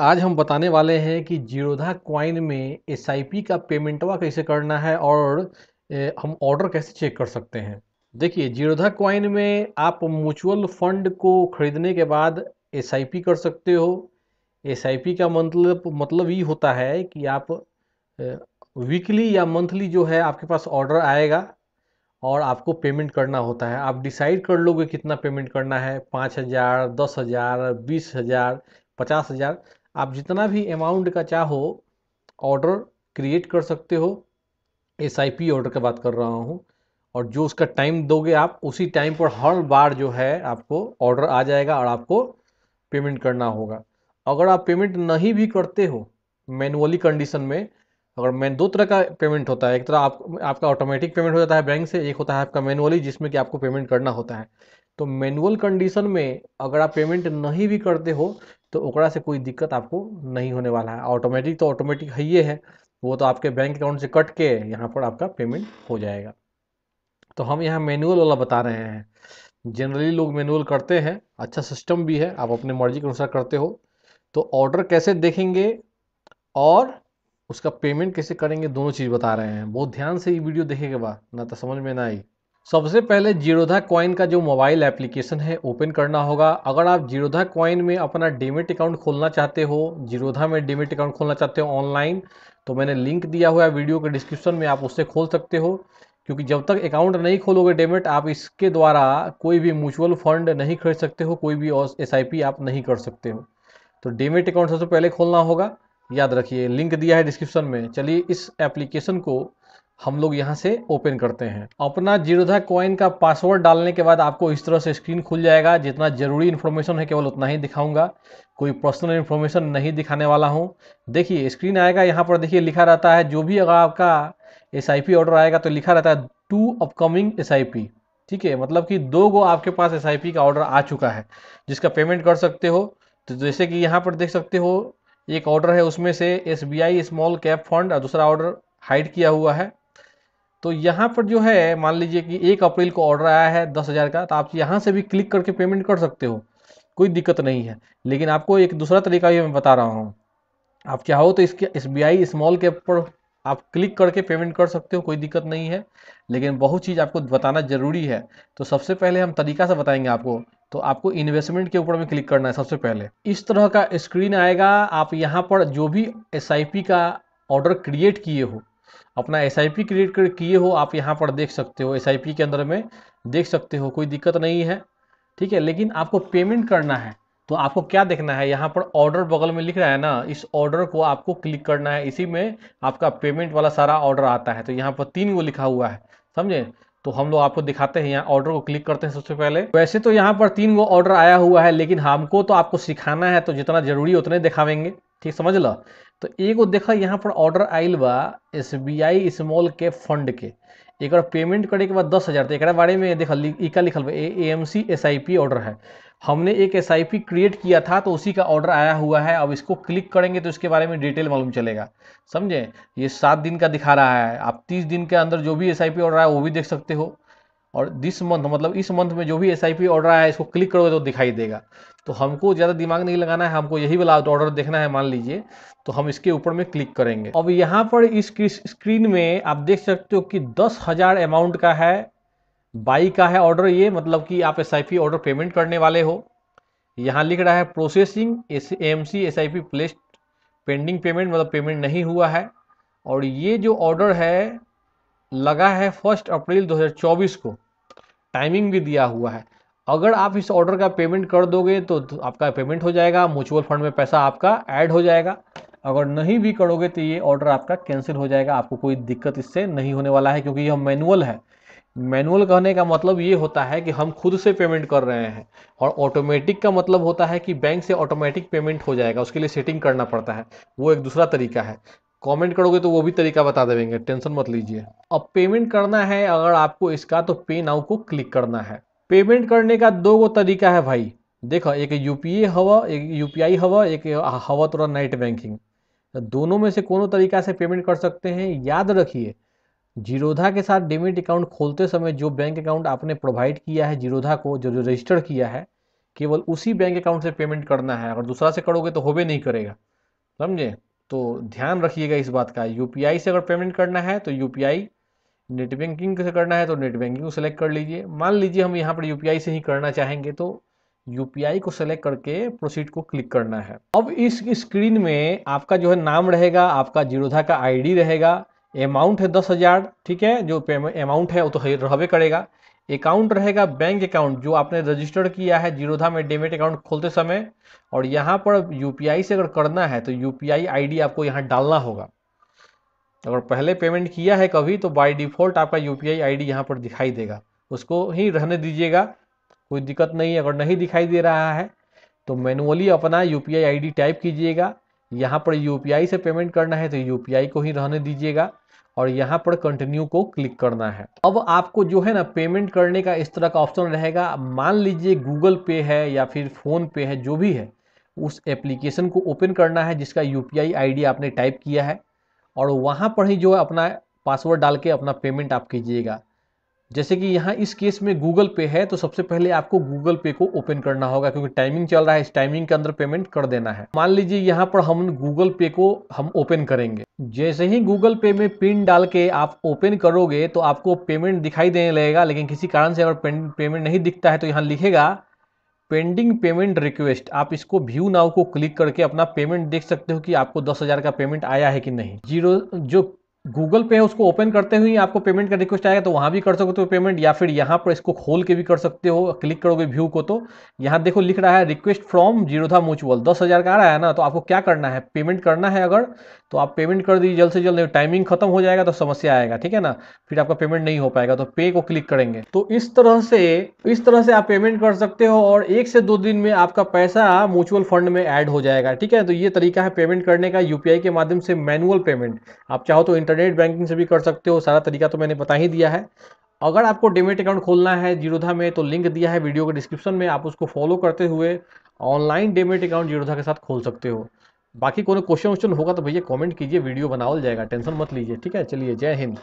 आज हम बताने वाले हैं कि जीरोधा कॉइन में SIP का पेमेंटवा कैसे करना है और हम ऑर्डर कैसे चेक कर सकते हैं। देखिए, जीरोधा कॉइन में आप म्यूचुअल फंड को खरीदने के बाद SIP कर सकते हो। SIP का मतलब ये होता है कि आप वीकली या मंथली जो है आपके पास ऑर्डर आएगा और आपको पेमेंट करना होता है। आप डिसाइड कर लोगे कितना पेमेंट करना है, 5,000, 10,000, 20,000, 50,000, आप जितना भी अमाउंट का चाहो ऑर्डर क्रिएट कर सकते हो। SIP ऑर्डर की बात कर रहा हूँ। और जो उसका टाइम दोगे आप, उसी टाइम पर हर बार जो है आपको ऑर्डर आ जाएगा और आपको पेमेंट करना होगा। अगर आप पेमेंट नहीं भी करते हो मैनुअली कंडीशन में, अगर मैं दो तरह का पेमेंट होता है, एक तरह आपका ऑटोमेटिक पेमेंट हो जाता है बैंक से, एक होता है आपका मैनुअली जिसमें कि आपको पेमेंट करना होता है। तो मैनुअल कंडीशन में अगर आप पेमेंट नहीं भी करते हो तो ओकरा से कोई दिक्कत आपको नहीं होने वाला है। ऑटोमेटिक तो ऑटोमेटिक है, वो तो आपके बैंक अकाउंट से कट के यहाँ पर आपका पेमेंट हो जाएगा। तो हम यहाँ मैनुअल वाला बता रहे हैं। जनरली लोग मैनुअल करते हैं, अच्छा सिस्टम भी है, आप अपने मर्जी के अनुसार करते हो। तो ऑर्डर कैसे देखेंगे और उसका पेमेंट कैसे करेंगे, दोनों चीज़ बता रहे हैं। बहुत ध्यान से ये वीडियो देखेंगे बा ना तो समझ में ना आई। सबसे पहले जीरोधा कॉइन का जो मोबाइल एप्लीकेशन है ओपन करना होगा। अगर आप जीरोधा कॉइन में अपना डीमेट अकाउंट खोलना चाहते हो, जीरोधा में डीमेट अकाउंट खोलना चाहते हो ऑनलाइन, तो मैंने लिंक दिया हुआ है वीडियो के डिस्क्रिप्शन में, आप उससे खोल सकते हो। क्योंकि जब तक अकाउंट नहीं खोलोगे डीमेट, आप इसके द्वारा कोई भी म्यूचुअल फंड नहीं खरीद सकते हो, कोई भी SIP आप नहीं कर सकते हो। तो डीमेट अकाउंट सबसे पहले खोलना होगा, याद रखिए, लिंक दिया है डिस्क्रिप्शन में। चलिए इस एप्लीकेशन को हम लोग यहाँ से ओपन करते हैं। अपना जीरोधा कॉइन का पासवर्ड डालने के बाद आपको इस तरह से स्क्रीन खुल जाएगा। जितना जरूरी इन्फॉर्मेशन है केवल उतना ही दिखाऊंगा, कोई पर्सनल इन्फॉर्मेशन नहीं दिखाने वाला हूँ। देखिए स्क्रीन आएगा, यहाँ पर देखिए लिखा रहता है, जो भी अगर आपका SIP ऑर्डर आएगा तो लिखा रहता है 2 अपकमिंग SIP। ठीक है, मतलब कि 2 गो आपके पास SIP का ऑर्डर आ चुका है जिसका पेमेंट कर सकते हो। तो जैसे कि यहाँ पर देख सकते हो, एक ऑर्डर है उसमें से SBI स्मॉल कैप फंड और दूसरा ऑर्डर हाइड किया हुआ है। तो यहाँ पर जो है मान लीजिए कि 1 अप्रैल को ऑर्डर आया है 10,000 का, तो आप यहाँ से भी क्लिक करके पेमेंट कर सकते हो, कोई दिक्कत नहीं है। लेकिन आपको एक दूसरा तरीका भी मैं बता रहा हूँ, आप चाहो तो इसके SBI स्मॉल कैप पर आप क्लिक करके पेमेंट कर सकते हो, कोई दिक्कत नहीं है। लेकिन बहुत चीज़ आपको बताना ज़रूरी है, तो सबसे पहले हम तरीका से बताएंगे आपको। तो आपको इन्वेस्टमेंट के ऊपर में क्लिक करना है सबसे पहले। इस तरह का स्क्रीन आएगा, आप यहाँ पर जो भी SIP का ऑर्डर क्रिएट किए हो, अपना SIP क्रिएट किए हो, आप यहाँ पर देख सकते हो, SIP के अंदर में देख सकते हो, कोई दिक्कत नहीं है। ठीक है, लेकिन आपको पेमेंट करना है तो आपको क्या देखना है, यहाँ पर ऑर्डर बगल में लिख रहा है ना, इस ऑर्डर को आपको क्लिक करना है। इसी में आपका पेमेंट वाला सारा ऑर्डर आता है। तो यहाँ पर 3 वो लिखा हुआ है, समझे। तो हम लोग आपको दिखाते हैं, यहाँ ऑर्डर को क्लिक करते हैं सबसे पहले। वैसे तो यहाँ पर 3 वो ऑर्डर आया हुआ है, लेकिन हमको तो आपको सिखाना है, तो जितना जरूरी उतने दिखावेंगे, ठीक समझ लो। तो एक वो देखा यहाँ पर ऑर्डर आयल बा SBI स्मॉल कैप फंड के, एक पेमेंट करे के बाद 10,000। तो एक बारे में देखा इका लिखल AMC SIP ऑर्डर है, हमने एक SIP क्रिएट किया था तो उसी का ऑर्डर आया हुआ है। अब इसको क्लिक करेंगे तो इसके बारे में डिटेल मालूम चलेगा, समझे। ये 7 दिन का दिखा रहा है, आप 30 दिन के अंदर जो भी SIP ऑर्डर आया वो भी देख सकते हो। और दिस मंथ मतलब इस मंथ में जो भी SIP ऑर्डर आया है इसको क्लिक करोगे तो दिखाई देगा। तो हमको ज़्यादा दिमाग नहीं लगाना है, हमको यही वाला ऑर्डर देखना है मान लीजिए, तो हम इसके ऊपर में क्लिक करेंगे। अब यहाँ पर इस स्क्रीन में आप देख सकते हो कि 10,000 अमाउंट का है, बाई का है ऑर्डर। ये मतलब कि आप SIP ऑर्डर पेमेंट करने वाले हो। यहाँ लिख रहा है processing AMC SIP placed pending payment, मतलब पेमेंट नहीं हुआ है। और ये जो ऑर्डर है लगा है 1 अप्रैल 2024 को, टाइमिंग भी दिया हुआ है। अगर आप इस ऑर्डर का पेमेंट कर दोगे तो आपका पेमेंट हो जाएगा, म्यूचुअल फंड में पैसा आपका ऐड हो जाएगा। अगर नहीं भी करोगे तो ये ऑर्डर आपका कैंसिल हो जाएगा, आपको कोई दिक्कत इससे नहीं होने वाला है। क्योंकि यह मैनुअल है। मैनुअल कहने का मतलब ये होता है कि हम खुद से पेमेंट कर रहे हैं, और ऑटोमेटिक का मतलब होता है कि बैंक से ऑटोमेटिक पेमेंट हो जाएगा, उसके लिए सेटिंग करना पड़ता है, वो एक दूसरा तरीका है। कमेंट करोगे तो वो भी तरीका बता देंगे, टेंशन मत लीजिए। अब पेमेंट करना है अगर आपको इसका, तो पे नाउ को क्लिक करना है। पेमेंट करने का 2 तरीका है भाई, देखो, एक UPI हवा, एक UPI हवा, एक हवा तोरा नेट बैंकिंग। दोनों में से कोनो तरीका से पेमेंट कर सकते हैं। याद रखिए, जीरोधा के साथ डीमेट अकाउंट खोलते समय जो बैंक अकाउंट आपने प्रोवाइड किया है जीरोधा को, जो रजिस्टर किया है, केवल उसी बैंक अकाउंट से पेमेंट करना है, अगर दूसरा से करोगे तो होबे नहीं करेगा, समझे। तो ध्यान रखिएगा इस बात का, यूपीआई से अगर पेमेंट करना है तो यूपीआई, नेट बैंकिंग से करना है तो नेट बैंकिंग को सिलेक्ट कर लीजिए। मान लीजिए हम यहाँ पर यूपीआई से ही करना चाहेंगे तो यूपीआई को सेलेक्ट करके प्रोसीड को क्लिक करना है। अब इस स्क्रीन में आपका जो है नाम रहेगा, आपका जीरोधा का आईडी रहेगा, अमाउंट है 10,000, ठीक है, जो पेमेंट अमाउंट है वो तो रहबे करेगा, अकाउंट रहेगा बैंक अकाउंट जो आपने रजिस्टर किया है जीरोधा में डेबिट अकाउंट खोलते समय, और यहाँ पर यूपीआई से अगर करना है तो यूपीआई आईडी आपको यहाँ डालना होगा। अगर पहले पेमेंट किया है कभी तो बाय डिफॉल्ट आपका यूपीआई आईडी यहाँ पर दिखाई देगा, उसको ही रहने दीजिएगा, कोई दिक्कत नहीं। अगर नहीं दिखाई दे रहा है तो मैनुअली अपना यूपीआई आईडी टाइप कीजिएगा, यहाँ पर यूपीआई से पेमेंट करना है तो यूपीआई को ही रहने दीजिएगा और यहाँ पर कंटिन्यू को क्लिक करना है। अब आपको जो है ना पेमेंट करने का इस तरह का ऑप्शन रहेगा। मान लीजिए गूगल पे है या फिर फोन पे है, जो भी है उस एप्लीकेशन को ओपन करना है जिसका यूपीआई आईडी आपने टाइप किया है, और वहाँ पर ही जो है अपना पासवर्ड डाल के अपना पेमेंट आप कीजिएगा। जैसे कि यहाँ इस केस में गूगल पे है तो सबसे पहले आपको गूगल पे को ओपन करना होगा क्योंकि टाइमिंग चल रहा है, इस टाइमिंग के अंदर पेमेंट कर देना है। मान लीजिए यहाँ पर हम गूगल पे को हम ओपन करेंगे, जैसे ही गूगल पे में पिन डाल के आप ओपन करोगे तो आपको पेमेंट दिखाई देने लगेगा, लेकिन किसी कारण से अगर पेमेंट नहीं दिखता है तो यहाँ लिखेगा पेंडिंग पेमेंट रिक्वेस्ट। आप इसको व्यू नाउ को क्लिक करके अपना पेमेंट देख सकते हो कि आपको 10,000 का पेमेंट आया है कि नहीं। जो गूगल पे है उसको ओपन करते हुए आपको पेमेंट का रिक्वेस्ट आएगा तो वहाँ भी कर सकते हो पेमेंट, या फिर यहाँ पर इसको खोल के भी कर सकते हो, क्लिक करोगे व्यू को तो यहाँ देखो लिख रहा है रिक्वेस्ट फ्रॉम जीरोधा म्यूचुअल, 10,000 का आ रहा है ना। तो आपको क्या करना है, पेमेंट करना है अगर तो आप पेमेंट कर दीजिए जल्द से जल्द, टाइमिंग खत्म हो जाएगा तो समस्या आएगा, ठीक है ना, फिर आपका पेमेंट नहीं हो पाएगा। तो पे को क्लिक करेंगे तो इस तरह से आप पेमेंट कर सकते हो और 1 से 2 दिन में आपका पैसा म्यूचुअल फंड में ऐड हो जाएगा, ठीक है। तो ये तरीका है पेमेंट करने का यूपीआई के माध्यम से, मैनुअल पेमेंट। आप चाहो तो इंटरनेट बैंकिंग से भी कर सकते हो, सारा तरीका तो मैंने बता ही दिया है। अगर आपको डीमैट अकाउंट खोलना है जीरोधा में तो लिंक दिया है वीडियो के डिस्क्रिप्शन में, आप उसको फॉलो करते हुए ऑनलाइन डीमैट अकाउंट जीरोधा के साथ खोल सकते हो। बाकी कोई क्वेश्चन होगा तो भैया कमेंट कीजिए, वीडियो बनाओ जाएगा, टेंशन मत लीजिए, ठीक है। चलिए, जय हिंद।